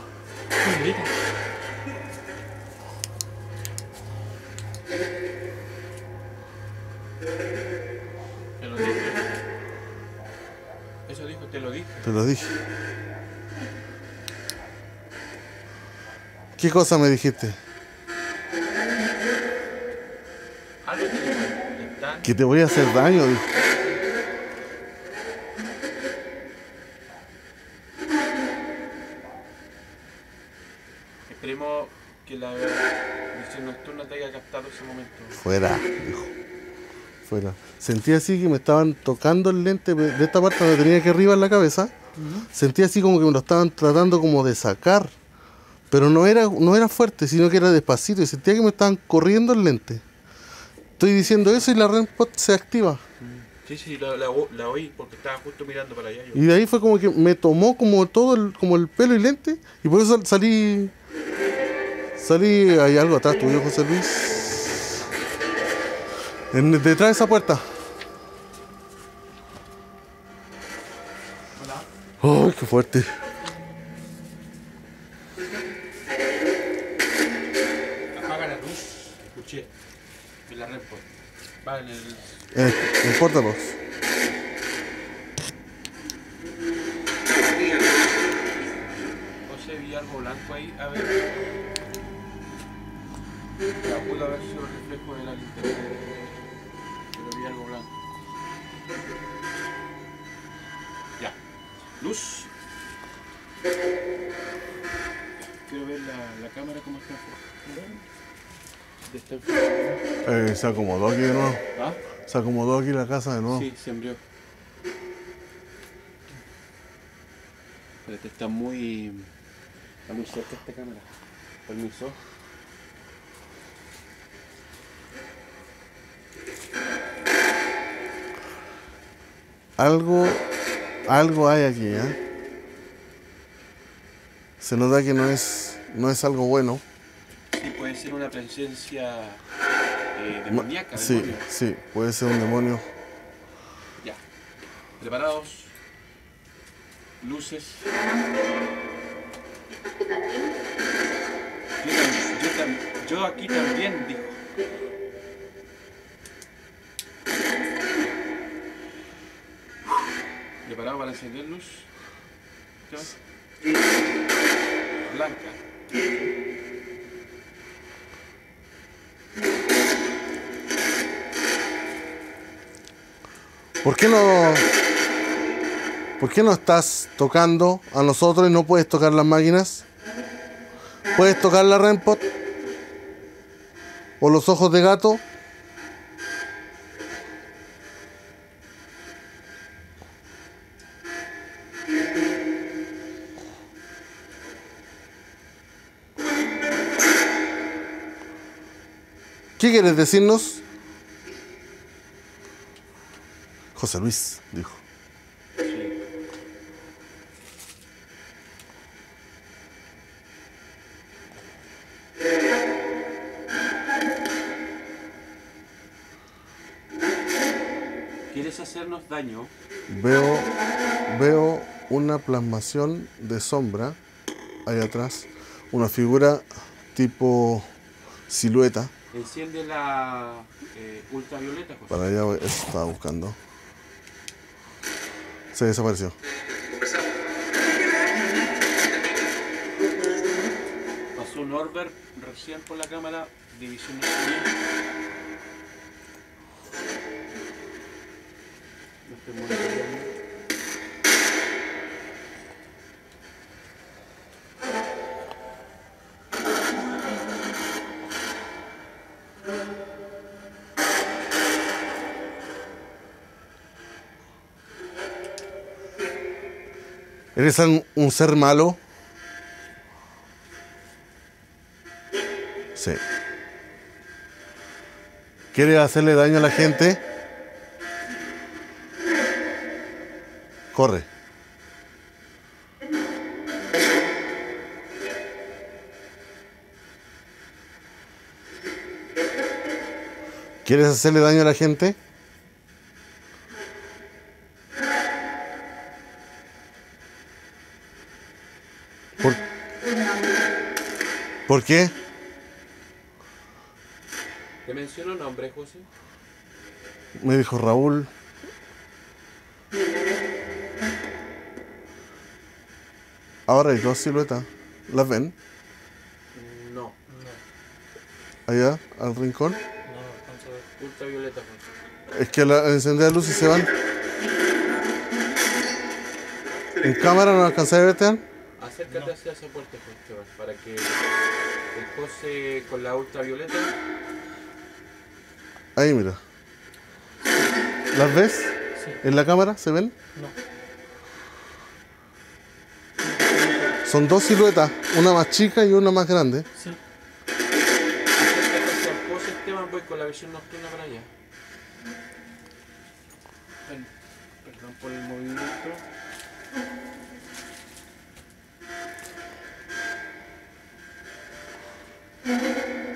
Te lo dije. Eso dijo, te lo dije. Te lo dije. ¿Qué cosa me dijiste? Que te voy a hacer daño, dije. Esperemos que la visión nocturna te haya captado ese momento. Fuera, hijo. Fuera. Sentí así que me estaban tocando el lente. De esta parte donde tenía que arriba en la cabeza. Sentí así como que me lo estaban tratando como de sacar. Pero no era fuerte, sino que era despacito y sentía que me estaban corriendo el lente. Estoy diciendo eso y la REM-Pod se activa. Sí, sí, la oí porque estaba justo mirando para allá. Y de ahí fue como que me tomó como todo, como el pelo y lente, y por eso salí... hay algo atrás tuyo, José Luis. Detrás de esa puerta. Hola. ¡Ay, qué fuerte! Apaga la luz, escuché. Y la REM-Pod. Vale. Empórtalos. José, vi algo blanco ahí, a ver. La pude haber sido el reflejo de la linterna, pero vi algo blanco. Ya. Luz. Quiero ver la cámara cómo está enfocada. Se acomodó aquí de nuevo. ¿Ah? Se acomodó aquí la casa de nuevo. Sí, se embrió. Pero este está muy... Está muy cerca esta cámara. Permiso. Algo hay aquí, ¿eh? Se nota que no es algo bueno. Sí, puede ser una presencia demoníaca. Sí, puede ser un demonio. Ya. Preparados. Luces. Yo aquí también, digo. Preparado para encender luz. ¿Ya? Blanca. ¿Por qué no estás tocando a nosotros y no puedes tocar las máquinas? ¿Puedes tocar la REM-Pod? ¿O los ojos de gato? ¿Qué quieres decirnos? José Luis dijo. Sí. ¿Quieres hacernos daño? Veo una plasmación de sombra ahí atrás, una figura tipo silueta. Enciende la ultravioleta, José. Para allá eso estaba buscando. Se desapareció. Pasó un Norbert recién por la cámara, división de sonido. ¿Eres un ser malo? Sí. ¿Quieres hacerle daño a la gente? Corre. ¿Quieres hacerle daño a la gente? ¿Por qué? ¿Te mencionó nombre, José? Me dijo Raúl. Ahora hay dos siluetas. ¿Las ven? No. ¿Allá? ¿Al rincón? No, alcanzo a ver. Ultravioleta, José. Es que al encender la luz y se van. ¿En cámara no alcanzas a verte, An? Acércate hacia esa puerta, José, para que el José con la ultravioleta. Ahí mira. ¿Las ves? Sí. ¿En la cámara se ven? No. Son dos siluetas, una más chica y una más grande. Sí. Voy con la visión nocturna para allá. Perdón por el movimiento.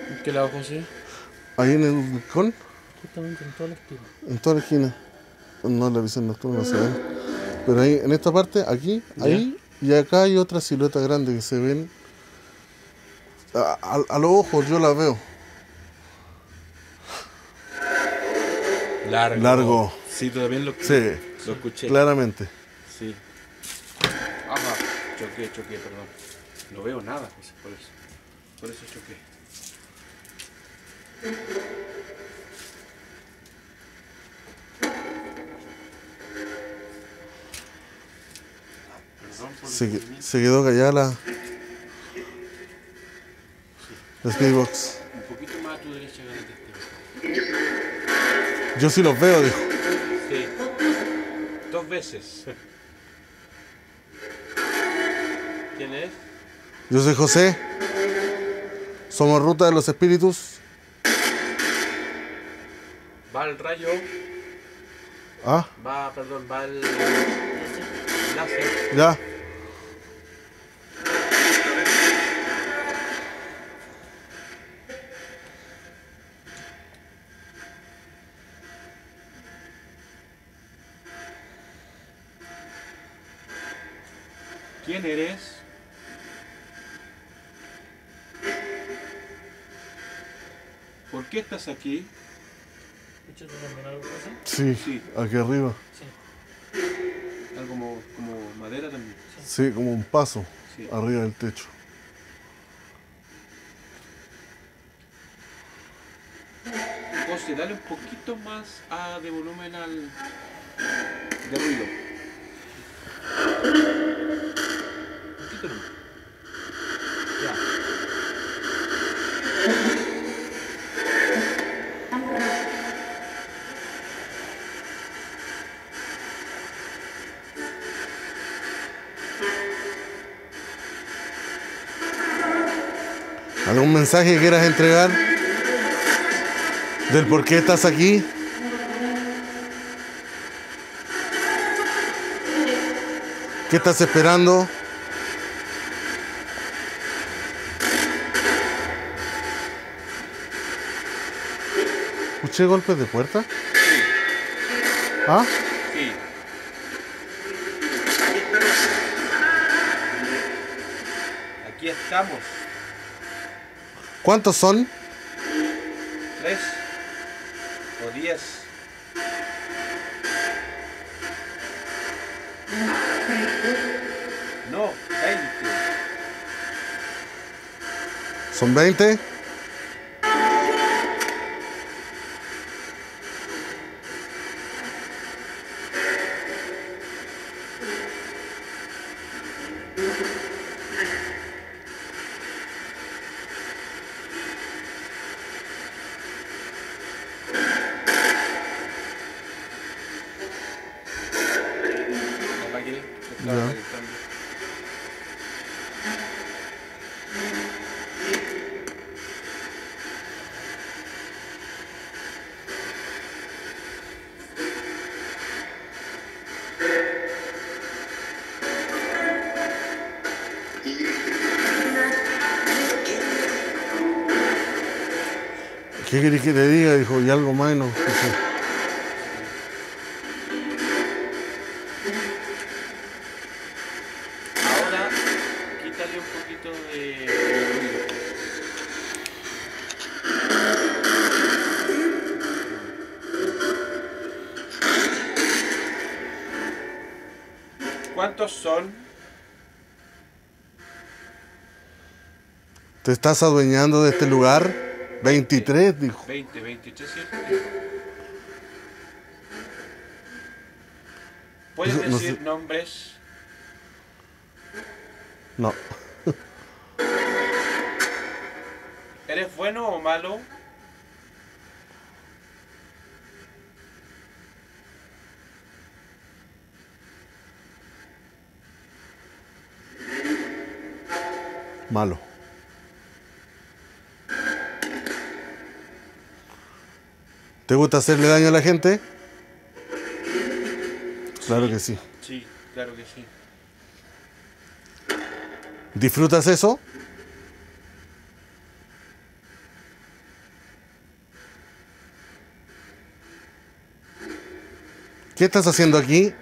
¿En qué lado conseguí? Ahí en el balcón. Justamente en toda la esquina. En toda la esquina. No, la visión nocturna no se ve. Pero ahí, en esta parte, aquí, ahí y acá hay otra silueta grande que se ven a los ojos, yo la veo. Largo. Largo. Sí, todavía lo escuché. Claramente. Sí. Ajá. Choqué, perdón. No veo nada, José, por eso choqué. Perdón por se quedó callada la Speedbox. Un poquito más a tu derecha, Galate. Yo sí los veo, dijo. Sí. Dos veces. ¿Quién es? Yo soy José. Somos Ruta de los Espíritus. Va el rayo. ¿Ah? Va el láser. Ya. ¿Quién eres? ¿Por qué estás aquí? ¿Escuchaste también algo así? Sí, aquí arriba. Sí. Algo como madera también. Sí, como un paso arriba del techo. José, dale un poquito más de volumen de ruido. ¿Algún mensaje que quieras entregar? ¿Del por qué estás aquí? ¿Qué estás esperando? ¿Escuché golpes de puerta? Sí. ¿Ah? Sí. Aquí estamos. ¿Cuántos son? 3 o 10. No, 20. ¿Son 20? ¿Qué querés que te diga? Dijo, y algo más no. Ahora, quítale un poquito de... ¿Cuántos son? ¿Te estás adueñando de este lugar? 23, dijo. 23, ¿cierto? ¿Puedes decir nombres? No. ¿Eres bueno o malo? malo. ¿Te gusta hacerle daño a la gente? Sí, claro que sí. Sí, claro que sí. ¿Disfrutas eso? ¿Qué estás haciendo aquí?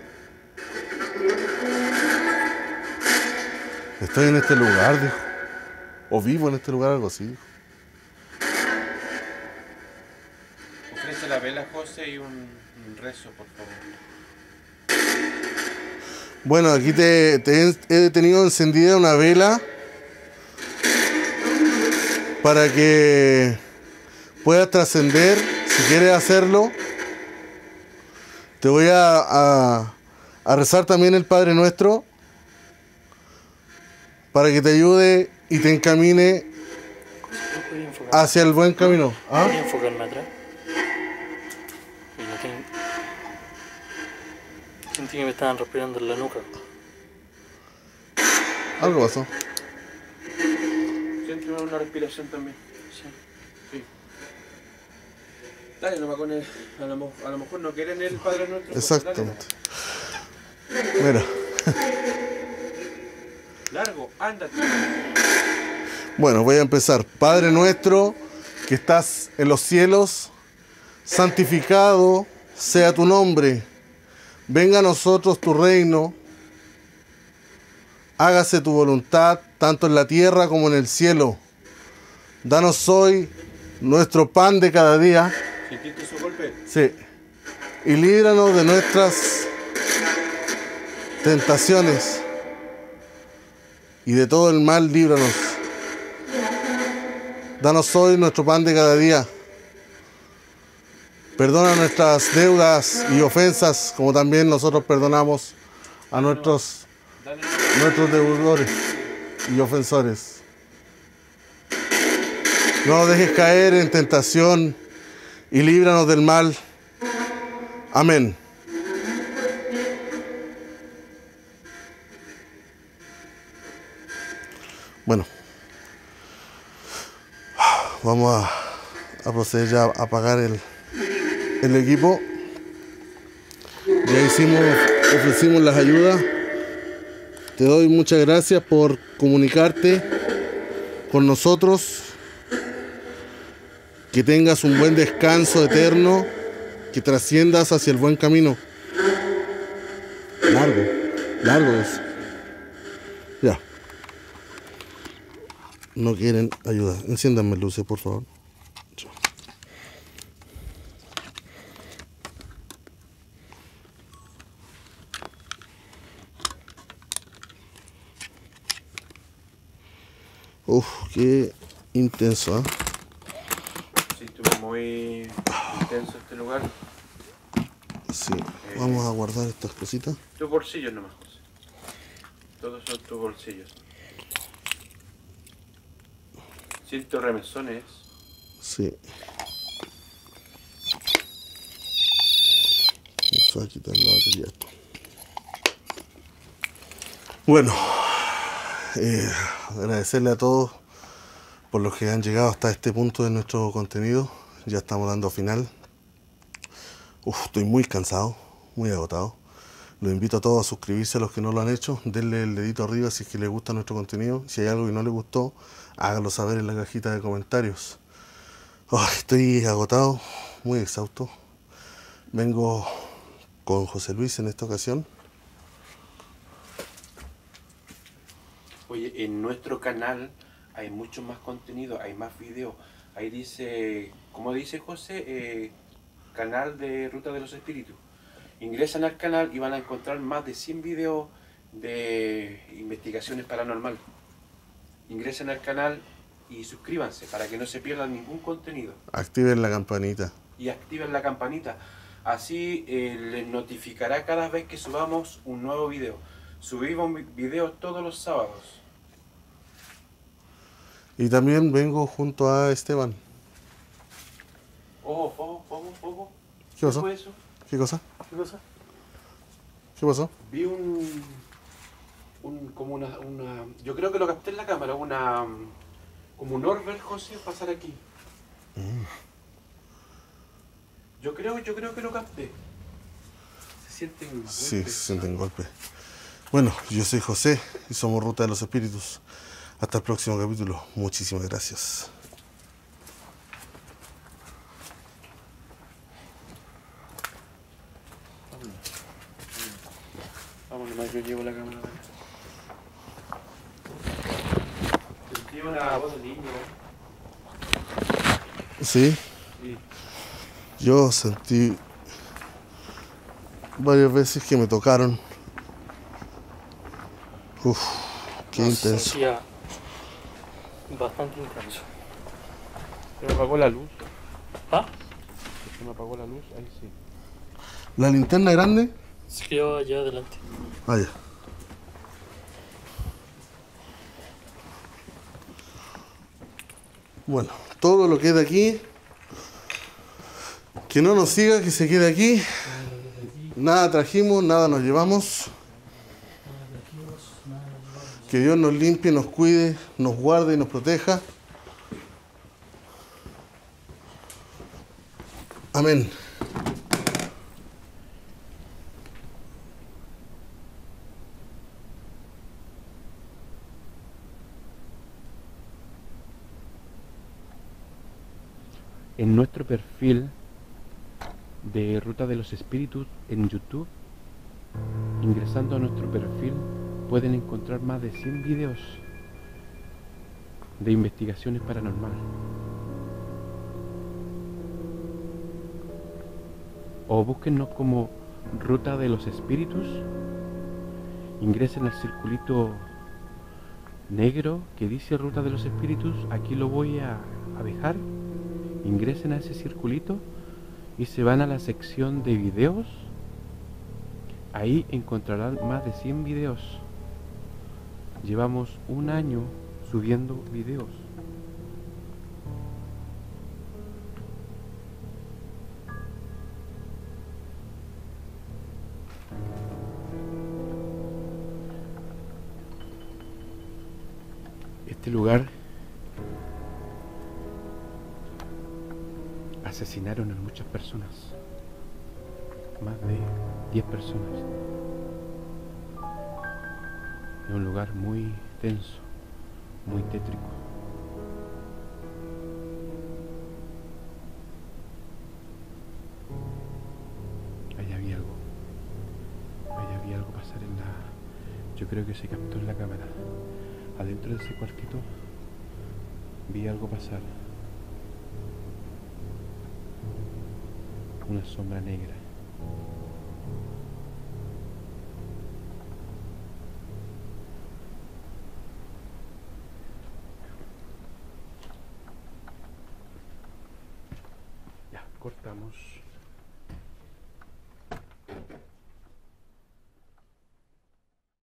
Estoy en este lugar, dijo. O vivo en este lugar, algo así, dijo. Ofrece la vela, José, y un rezo, por favor. Bueno, aquí te he tenido encendida una vela para que puedas trascender, si quieres hacerlo. Te voy a rezar también el Padre Nuestro para que te ayude y te encamine hacia el buen camino. ¿Ah? ¿Puedo enfocarme atrás? Sentí que me estaban respirando en la nuca. Algo pasó. Sentí una respiración también. Dale, no va con él. A lo mejor no quieren el Padre Nuestro. Exactamente. Dale. Mira. Largo, ándate. Bueno, voy a empezar. Padre Nuestro, que estás en los cielos, santificado sea tu nombre. Venga a nosotros tu reino. Hágase tu voluntad, tanto en la tierra como en el cielo. Danos hoy nuestro pan de cada día. ¿Sentiste su golpe? Sí. Y líbranos de nuestras tentaciones. Y de todo el mal líbranos. Danos hoy nuestro pan de cada día. Perdona nuestras deudas y ofensas, como también nosotros perdonamos a nuestros deudores y ofensores. No nos dejes caer en tentación y líbranos del mal. Amén. Bueno, vamos a proceder ya a apagar el equipo. Ya ofrecimos las ayudas. Te doy muchas gracias por comunicarte con nosotros. Que tengas un buen descanso eterno, que trasciendas hacia el buen camino. Largo, largo es. Ya. No quieren ayudar. Enciéndanme luces, por favor. Uf, qué intenso, ¿eh? Muy intenso este lugar. Sí, vamos a guardar estas cositas. Tus bolsillos nomás, José. Todos son tus bolsillos. Siento remesones. Sí. Vamos a quitar la batería. Bueno, agradecerle a todos por los que han llegado hasta este punto de nuestro contenido. Ya estamos dando final. Uf, estoy muy cansado, muy agotado. Los invito a todos a suscribirse, a los que no lo han hecho. Denle el dedito arriba si es que les gusta nuestro contenido. Si hay algo que no les gustó, háganlo saber en la cajita de comentarios. Oh, estoy agotado, muy exhausto. Vengo con José Luis en esta ocasión. Oye, en nuestro canal hay mucho más contenido, hay más videos. Ahí dice, como dice José, canal de Ruta de los Espíritus. Ingresan al canal y van a encontrar más de 100 videos de investigaciones paranormal. Ingresen al canal y suscríbanse para que no se pierdan ningún contenido. Activen la campanita. Y activen la campanita. Así les notificará cada vez que subamos un nuevo video. Subimos videos todos los sábados. Y también vengo junto a Esteban. Ojo. ¿Qué pasó? ¿Qué cosa? ¿Qué pasó? Vi un... como una yo creo que lo capté en la cámara, como un orbe, José, pasar aquí. Yo creo que lo capté. Se sienten golpes. Sí, se sienten golpes. Bueno, yo soy José y somos Ruta de los Espíritus. Hasta el próximo capítulo. Muchísimas gracias. Vamos nomás, yo llevo la cámara. Sentí una voz de niño. ¿Sí? Sí. Yo sentí varias veces que me tocaron. Uff, qué intenso. Sentía bastante intenso. Se me apagó la luz. ¿Ah? Se me apagó la luz, ahí sí. ¿La linterna grande? Se quedó allá adelante. Ah, ya. Bueno, todo lo que es de aquí. Que no nos siga, que se quede aquí. Nada trajimos, nada nos llevamos. Que Dios nos limpie, nos cuide, nos guarde y nos proteja. Amén. En nuestro perfil de Ruta de los Espíritus en YouTube, ingresando a nuestro perfil, pueden encontrar más de 100 videos de investigaciones paranormales o búsquennos como Ruta de los Espíritus, ingresen al circulito negro que dice Ruta de los Espíritus, aquí lo voy a dejar, ingresen a ese circulito y se van a la sección de videos. Ahí encontrarán más de 100 videos. Llevamos un año subiendo videos. Este lugar asesinaron a muchas personas, más de 10 personas. Es un lugar muy tenso, muy tétrico. Allá había algo pasar en la... Yo creo que se captó en la cámara. Adentro de ese cuartito vi algo pasar. Una sombra negra. Ya, cortamos.